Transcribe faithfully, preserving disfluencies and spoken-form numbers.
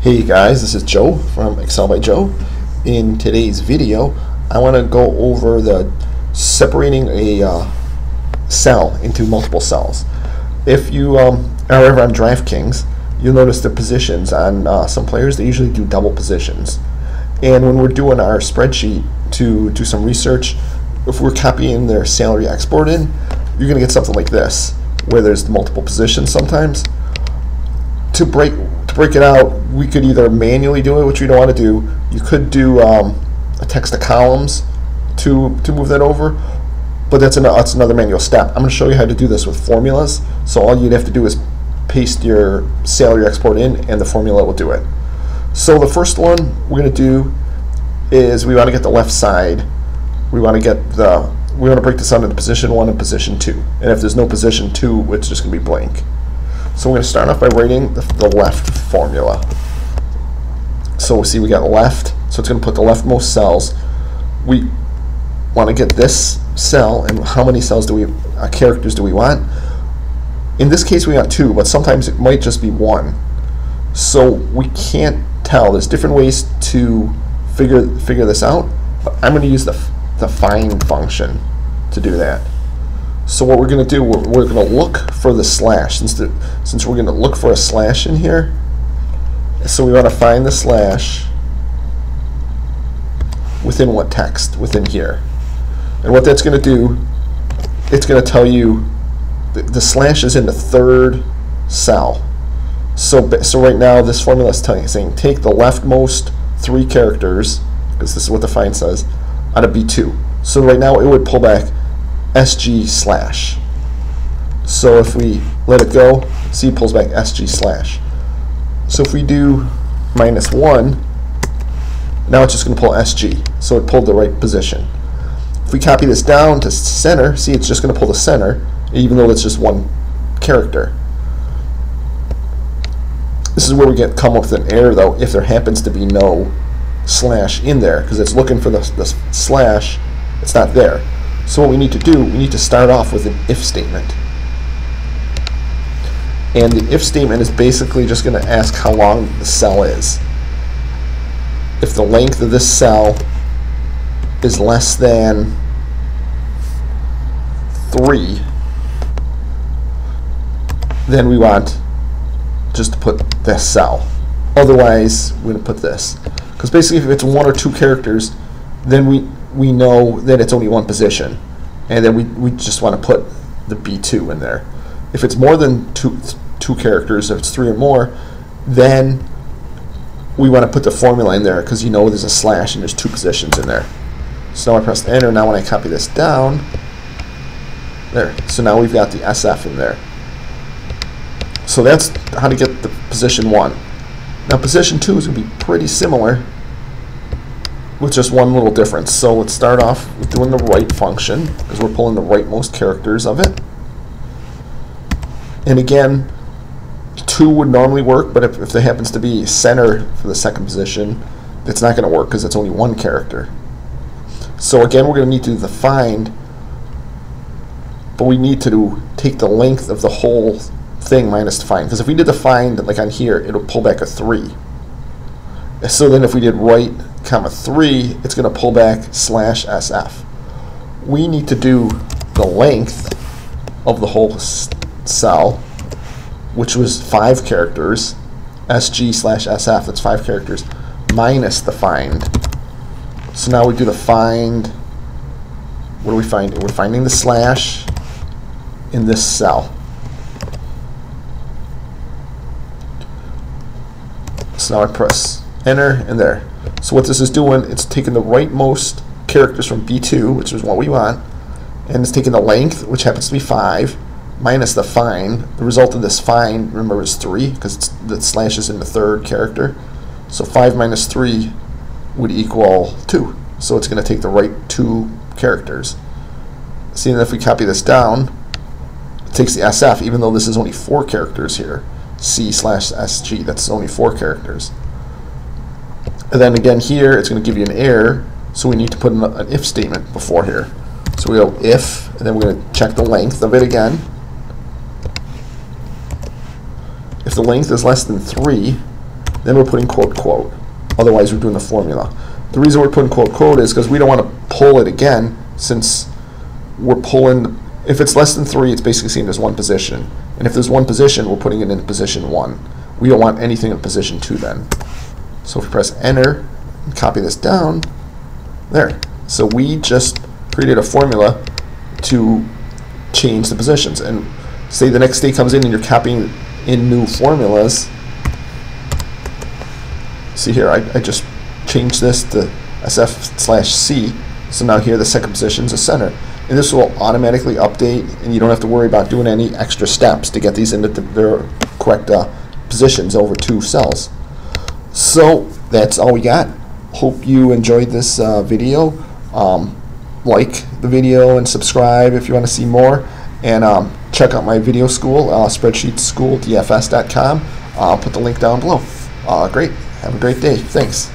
Hey guys, this is Joe from Excel by Joe. In today's video, I want to go over the separating a uh, cell into multiple cells. If you um, are ever on DraftKings, you'll notice the positions on uh, some players. They usually do double positions. And when we're doing our spreadsheet to do some research, if we're copying their salary exported, you're going to get something like this, where there's multiple positions sometimes. To break to break it out, we could either manually do it, which we don't want to do. You could do um, a text to columns to to move that over, but that's, an, that's another manual step. I'm going to show you how to do this with formulas. So all you'd have to do is paste your salary export in, and the formula will do it. So the first one we're going to do is we want to get the left side. We want to get the we want to break this out into position one and position two. And if there's no position two, it's just going to be blank. So we're going to start off by writing the, the left formula. So we'll see we got left, so it's going to put the leftmost cells. We want to get this cell, and how many cells do we, uh, characters do we want? In this case we got two, but sometimes it might just be one. So we can't tell. There's different ways to figure figure this out, but I'm going to use the, the find function to do that. So what we're going to do, we're, we're going to look for the slash. Since, the, since we're going to look for a slash in here, so we want to find the slash within what text? Within here. And what that's going to do, it's going to tell you the, the slash is in the third cell. So, so right now this formula is telling, saying take the leftmost three characters, because this is what the find says, out of B two. So right now it would pull back S G slash. So if we let it go, see it pulls back S G slash. So if we do minus one, now it's just going to pull S G. So it pulled the right position. If we copy this down to center, see it's just going to pull the center, even though it's just one character. This is where we get come up with an error though, if there happens to be no slash in there, because it's looking for the, the slash, it's not there. So what we need to do, we need to start off with an if statement. And the if statement is basically just going to ask how long the cell is. If the length of this cell is less than three, then we want just to put this cell. Otherwise, we're going to put this. Because basically if it's one or two characters, then we we know that it's only one position, and then we, we just want to put the B two in there. If it's more than two, two characters, if it's three or more, then we want to put the formula in there, because you know there's a slash and there's two positions in there. So now I press enter. Now when I copy this down, there, so now we've got the S F in there. So that's how to get the position one. Now position two is going to be pretty similar, with just one little difference. So let's start off with doing the right function, because we're pulling the rightmost characters of it. And again, two would normally work, but if, if there happens to be center for the second position, it's not going to work because it's only one character. So again, we're going to need to do the find, but we need to do, take the length of the whole thing minus the find, because if we did the find like on here, it'll pull back a three. So then if we did right comma three, it's going to pull back slash S F. We need to do the length of the whole cell, which was five characters, S G slash S F, that's five characters, minus the find. So now we do the find. What do we find? We're finding the slash in this cell. So now I press enter, and there. So what this is doing, it's taking the rightmost characters from B two, which is what we want, and it's taking the length, which happens to be five, minus the find. The result of this find, remember, is three, because the slash is in the third character. So five minus three would equal two. So it's going to take the right two characters. See, and if we copy this down, it takes the S F, even though this is only four characters here. C slash S G, that's only four characters. And then again here, it's going to give you an error, so we need to put an, an if statement before here. So we go if, and then we're going to check the length of it again. If the length is less than three, Then we're putting quote, quote. Otherwise, we're doing the formula. The reason we're putting quote, quote is because we don't want to pull it again, since we're pulling, if it's less than three, it's basically seen as one position. And if there's one position, we're putting it in position one. We don't want anything in position two then. So if we press enter, and copy this down, there. So we just created a formula to change the positions. And say the next day comes in and you're copying in new formulas. See here, I, I just changed this to S F slash C. So now here the second position is a center. And this will automatically update, and you don't have to worry about doing any extra steps to get these into the, their correct uh, positions over two cells. So that's all we got. Hope you enjoyed this uh, video. Um, like the video and subscribe if you want to see more. And um, check out my video school, uh, spreadsheet school D F S dot com. I'll put the link down below. Uh, great. Have a great day. Thanks.